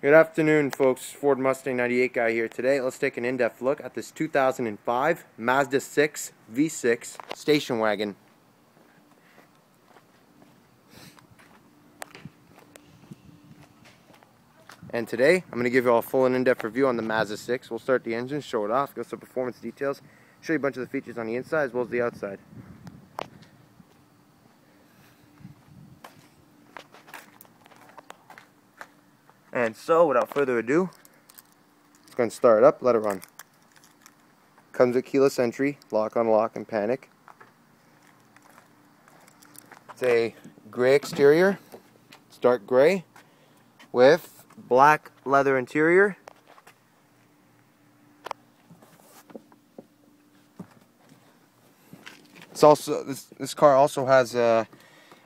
Good afternoon, folks. Ford Mustang 98 guy here. Today, let's take an in-depth look at this 2005 Mazda 6 V6 station wagon. And today, I'm going to give you all a full and in-depth review on the Mazda 6. We'll start the engine, show it off, go through performance details, show you a bunch of the features on the inside as well as the outside. And so, without further ado, it's going to start up, let it run. Comes with keyless entry, lock, unlock, and panic. It's a gray exterior, it's dark gray, with black leather interior. It's also, this car also has a,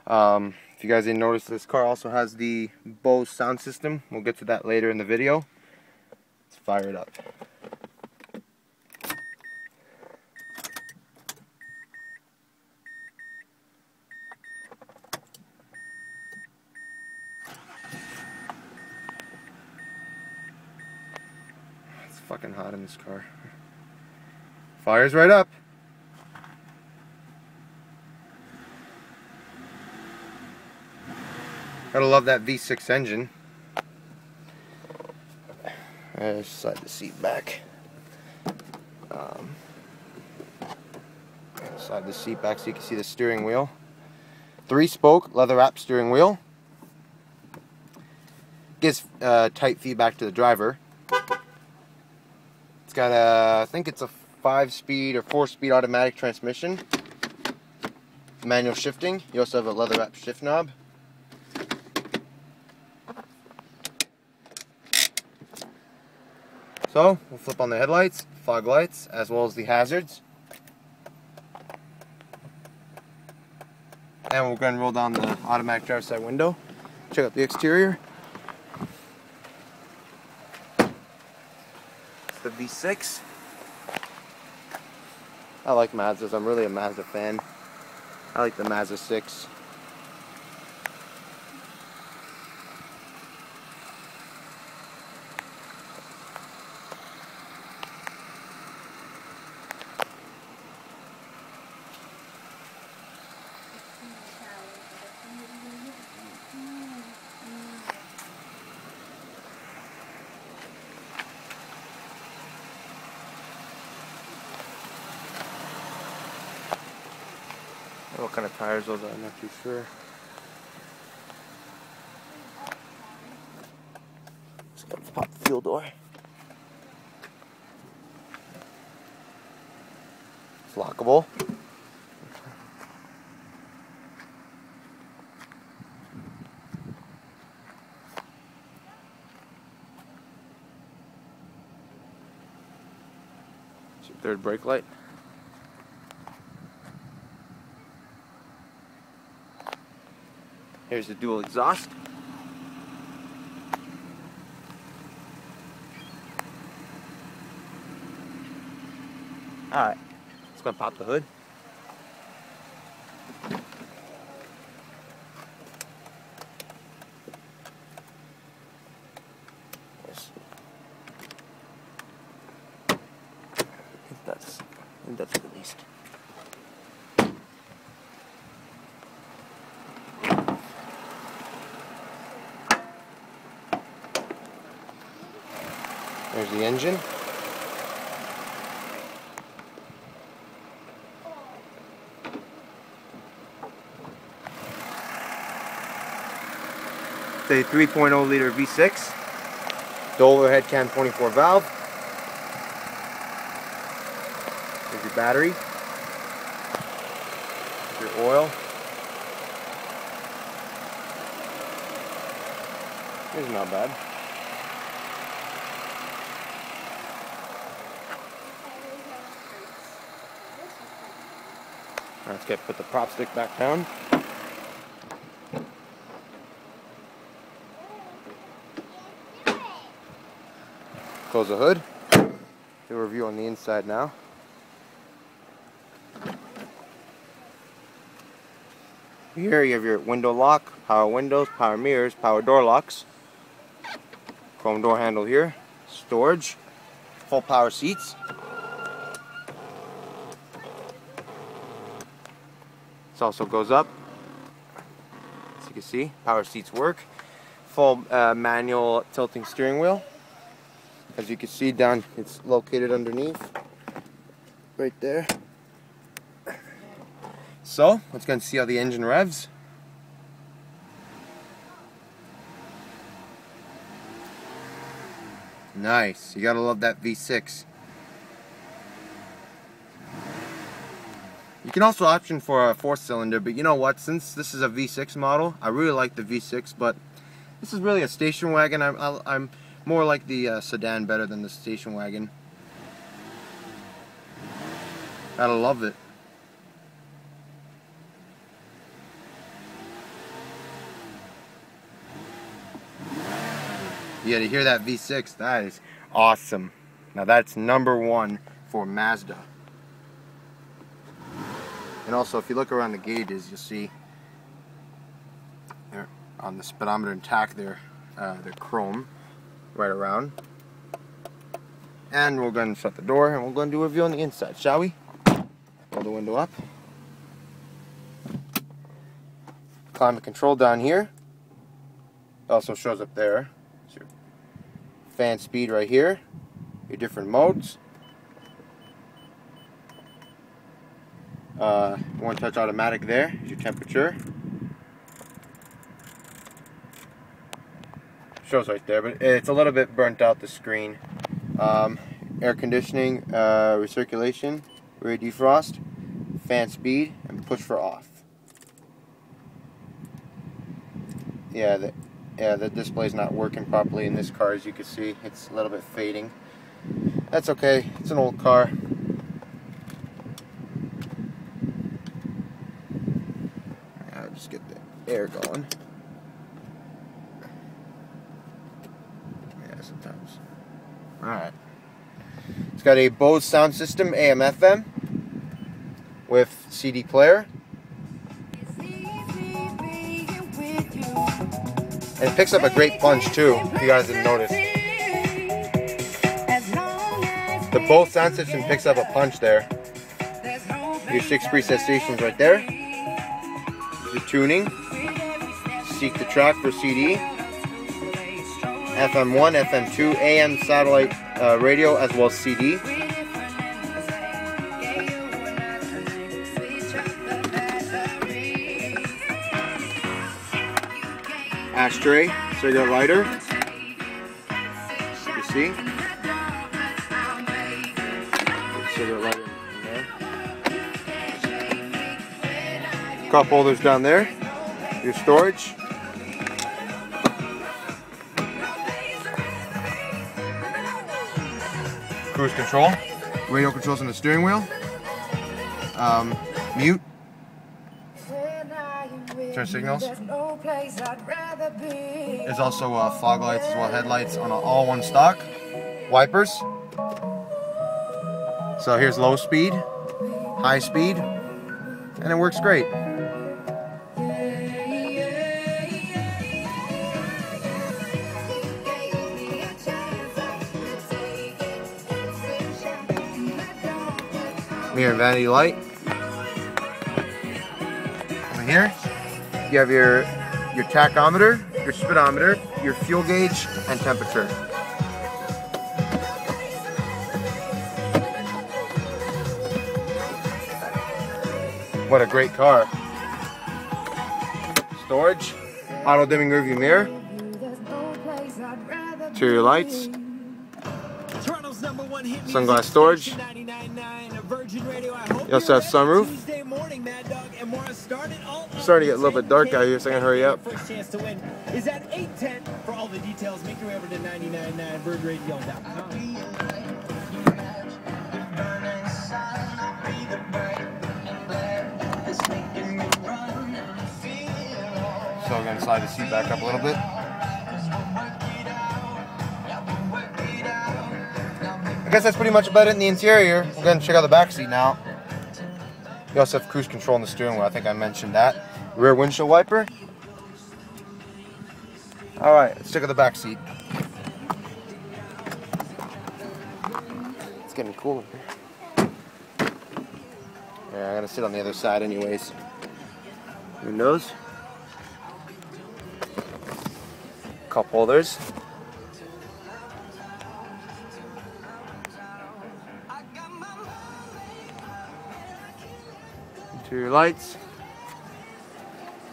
if you guys didn't notice, this car also has the Bose sound system. We'll get to that later in the video. Let's fire it up. It's fucking hot in this car. Fires right up. Gotta love that V6 engine. I just slide the seat back. Slide the seat back so you can see the steering wheel. 3-spoke leather-wrapped steering wheel. Gives tight feedback to the driver. It's got a, I think it's a 5-speed or 4-speed automatic transmission. Manual shifting. You also have a leather-wrapped shift knob. So, we'll flip on the headlights, fog lights, as well as the hazards. And we'll go ahead and roll down the automatic driver's side window. Check out the exterior. It's the V6. I like Mazdas. I'm really a Mazda fan. I like the Mazda 6. What kind of tires those are, I'm not too sure. Just gotta pop the fuel door. It's lockable. It's your third brake light. Here's the dual exhaust. Alright, it's going to pop the hood. I think that's released. There's the engine. It's a 3.0 liter V6. Dual overhead cam 24 valve. There's your battery. There's your oil. It's not bad. Let's get put the prop stick back down. Close the hood. Do a review on the inside now. Here you have your window lock, power windows, power mirrors, power door locks. Chrome door handle here, storage, full power seats. This also goes up, as you can see, power seats work. Full manual tilting steering wheel. As you can see down, it's located underneath, right there. So, let's go and see how the engine revs. Nice, you gotta love that V6. You can also option for a 4-cylinder, but you know what, since this is a V6 model, I really like the V6, but this is really a station wagon. I'm more like the sedan better than the station wagon. Gotta love it. Yeah, to hear that V6, that is awesome. Now that's #1 for Mazda. And also, if you look around the gauges, you'll see there on the speedometer and tach, they're chrome right around. And we're going to shut the door and we're going to do a review on the inside, shall we? Roll the window up. Climate control down here. It also shows up there. Fan speed right here, your different modes, one touch automatic there, your temperature, shows right there, but it's a little bit burnt out the screen, air conditioning, recirculation, rear defrost, fan speed, and push for off. Yeah, the display's not working properly in this car, as you can see. It's a little bit fading. That's okay. It's an old car. I'll just get the air going. Yeah, sometimes. Alright. It's got a Bose sound system, AM, FM, with CD player. And it picks up a great punch too, if you guys didn't notice. The Bose sound system picks up a punch there. Your 6 preset stations right there. Your tuning. Seek the track for CD. FM1, FM2, AM satellite radio, as well as CD. Ashtray, cigarette lighter, you see, cigarette lighter in there, cup holders down there, your storage, cruise control, radio controls on the steering wheel, mute, turn signals. There's also fog lights as well, headlights on all one stock. Wipers. So here's low speed, high speed, and it works great. Mirror and vanity light. Over here, you have your tachometer, your speedometer, your fuel gauge, and temperature. What a great car. Storage, auto dimming rearview mirror, interior lights, sunglass storage. You also have sunroof. It's starting to get a little bit dark out here, so I'm gonna hurry up. First chance to win is at 8:10. For all the details, make your way over to 99.9 birdradio.com. So we're gonna slide the seat back up a little bit. I guess that's pretty much about it in the interior. We're gonna check out the back seat now. You also have cruise control in the steering wheel, I think I mentioned that. Rear windshield wiper. Alright, let's check out the back seat. It's getting cool in here. Yeah, I gotta sit on the other side anyways. Windows. Cup holders. Interior lights.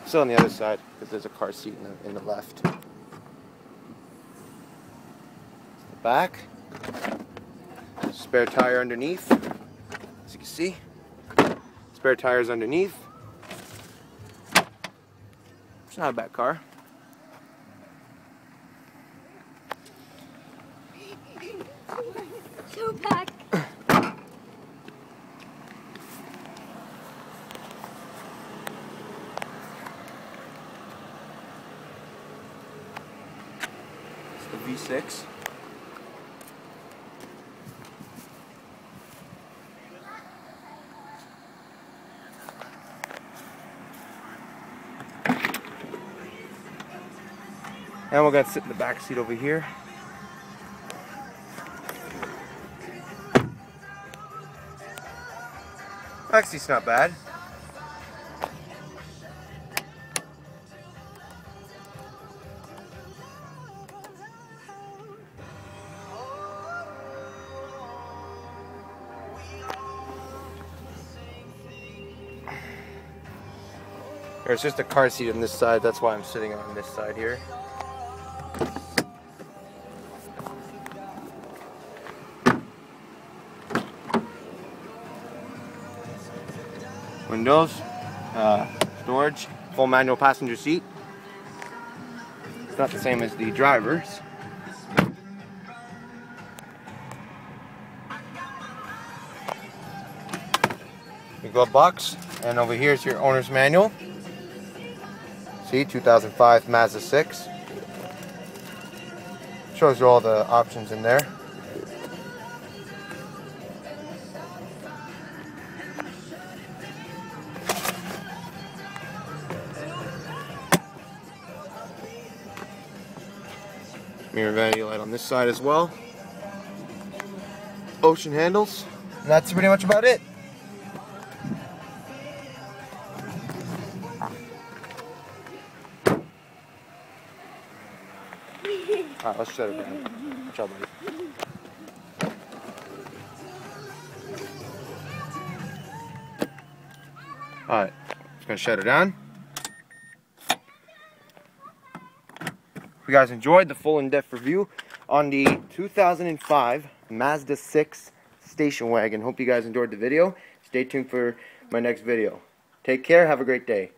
Still on the other side because there's a car seat in the left. The back. Spare tire underneath, as you can see. Spare tires underneath. It's not a bad car. So packed. It's the V6. And we're going to sit in the back seat over here. Back seat's not bad. There's just a car seat on this side, that's why I'm sitting on this side here. Windows, storage, full manual passenger seat. It's not the same as the driver's. Your glove box, and over here is your owner's manual. See, 2005 Mazda 6. Shows you all the options in there. Mirror vanity light on this side as well. Ocean handles. And that's pretty much about it. Alright, let's shut it down. Watch out, buddy. Alright, just gonna shut it down. If you guys enjoyed the full in-depth review on the 2005 Mazda 6 station wagon. Hope you guys enjoyed the video. Stay tuned for my next video. Take care, have a great day.